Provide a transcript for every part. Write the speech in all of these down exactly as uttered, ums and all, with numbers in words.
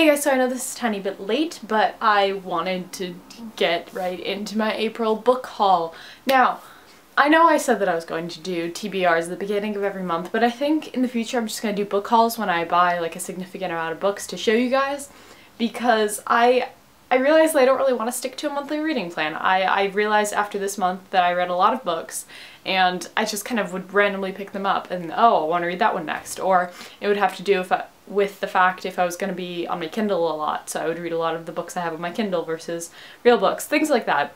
Hey guys, so I know this is a tiny bit late, but I wanted to get right into my April book haul. Now, I know I said that I was going to do T B Rs at the beginning of every month, but I think in the future I'm just going to do book hauls when I buy like a significant amount of books to show you guys, because I I realized that I don't really want to stick to a monthly reading plan. I, I realized after this month that I read a lot of books, and I just kind of would randomly pick them up and, oh, I want to read that one next, or it would have to do if I, with the fact if I was going to be on my Kindle a lot, so I would read a lot of the books I have on my Kindle versus real books, things like that.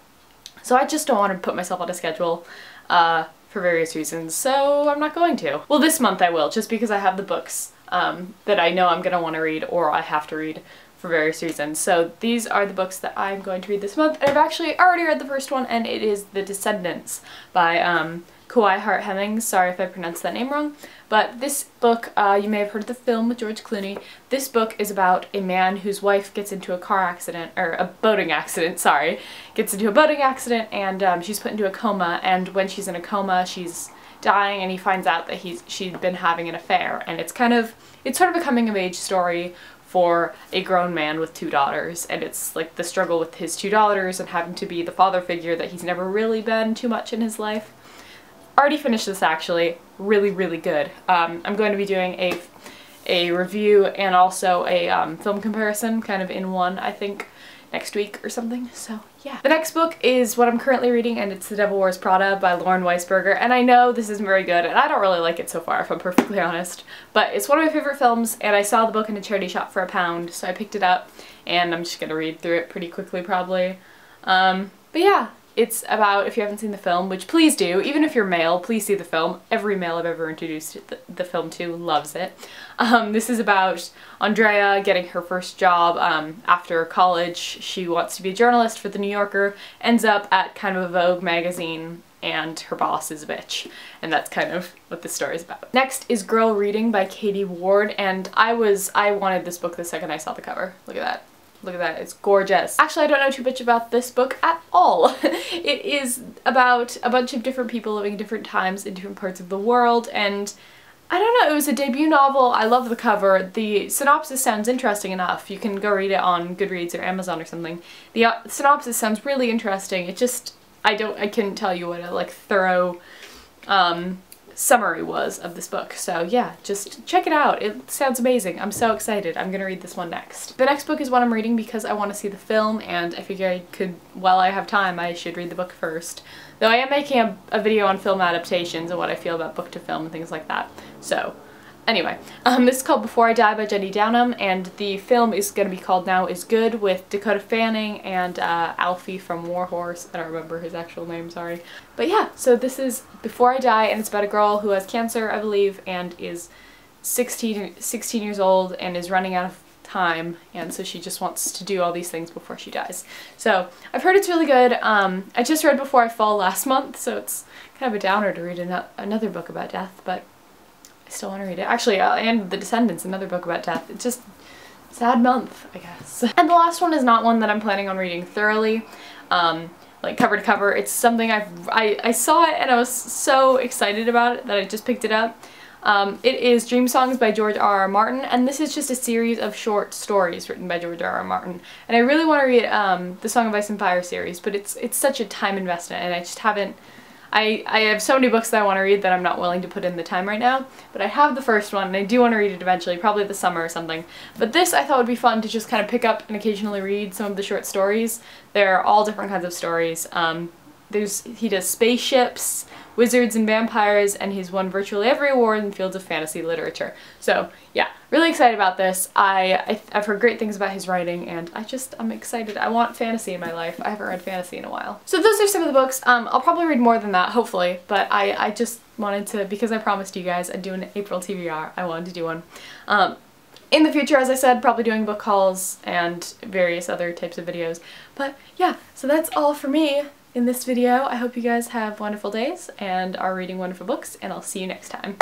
So I just don't want to put myself on a schedule uh, for various reasons, so I'm not going to. Well, this month I will, just because I have the books um, that I know I'm going to want to read or I have to read for various reasons. So these are the books that I'm going to read this month, and I've actually already read the first one, and it is The Descendants by um, Kaui Hart Hemmings. Sorry if I pronounced that name wrong. But this book, uh, you may have heard of the film with George Clooney. This book is about a man whose wife gets into a car accident, or a boating accident, sorry, gets into a boating accident, and um, she's put into a coma, and when she's in a coma, she's dying, and he finds out that he's she'd been having an affair, and it's kind of, it's sort of a coming-of-age story for a grown man with two daughters, and it's like the struggle with his two daughters and having to be the father figure that he's never really been too much in his life. Already finished this actually, really really good. Um, I'm going to be doing a, a review and also a um, film comparison kind of in one, I think, next week or something, so yeah. The next book is what I'm currently reading, and it's The Devil Wears Prada by Lauren Weisberger, and I know this isn't very good, and I don't really like it so far if I'm perfectly honest, but it's one of my favorite films, and I saw the book in a charity shop for a pound, so I picked it up, and I'm just gonna read through it pretty quickly probably. Um, but yeah, it's about, if you haven't seen the film, which please do, even if you're male, please see the film. Every male I've ever introduced the, the film to loves it. Um, this is about Andrea getting her first job um, after college. She wants to be a journalist for The New Yorker, ends up at kind of a Vogue magazine, and her boss is a bitch. And that's kind of what the story is about. Next is Girl Reading by Katie Ward, and I was, I wanted this book the second I saw the cover. Look at that. Look at that, it's gorgeous. Actually, I don't know too much about this book at all. It is about a bunch of different people living different times in different parts of the world, and I don't know, it was a debut novel. I love the cover. The synopsis sounds interesting enough. You can go read it on Goodreads or Amazon or something. The uh, synopsis sounds really interesting. It just, I don't, I couldn't tell you what a like thorough um, summary was of this book, so yeah, just check it out. It sounds amazing. I'm so excited. I'm gonna read this one next. The next book is one I'm reading because I want to see the film, and I figure I could, while I have time, I should read the book first. Though I am making a, a video on film adaptations and what I feel about book to film and things like that, so anyway. Um, this is called Before I Die by Jenny Downham, and the film is gonna be called Now Is Good, with Dakota Fanning and uh, Alfie from War Horse. I don't remember his actual name, sorry. But yeah, so this is Before I Die, and it's about a girl who has cancer, I believe, and is sixteen, sixteen years old and is running out of time, and so she just wants to do all these things before she dies. So I've heard it's really good. Um, I just read Before I Fall last month, so it's kind of a downer to read an another book about death, but I still want to read it. Actually, uh, and The Descendants, another book about death. It's just a sad month, I guess. And the last one is not one that I'm planning on reading thoroughly, um, like cover to cover. It's something I've, I I saw it and I was so excited about it that I just picked it up. Um, it is Dream Songs by George R R. Martin, and this is just a series of short stories written by George R R. Martin. And I really want to read um, the Song of Ice and Fire series, but it's it's such a time investment, and I just haven't. I, I have so many books that I want to read that I'm not willing to put in the time right now, but I have the first one and I do want to read it eventually, probably this summer or something. But this I thought would be fun to just kind of pick up and occasionally read some of the short stories. They're all different kinds of stories. Um, there's, he does spaceships, wizards and vampires, and he's won virtually every award in fields of fantasy literature. So yeah, really excited about this. I, I, I've heard great things about his writing, and I just, I'm excited. I want fantasy in my life. I haven't read fantasy in a while. So those are some of the books. Um, I'll probably read more than that, hopefully, but I, I just wanted to, because I promised you guys I'd do an April T B R, I wanted to do one. Um, in the future, as I said, probably doing book hauls and various other types of videos. But yeah, so that's all for me in this video. I hope you guys have wonderful days and are reading wonderful books, and I'll see you next time.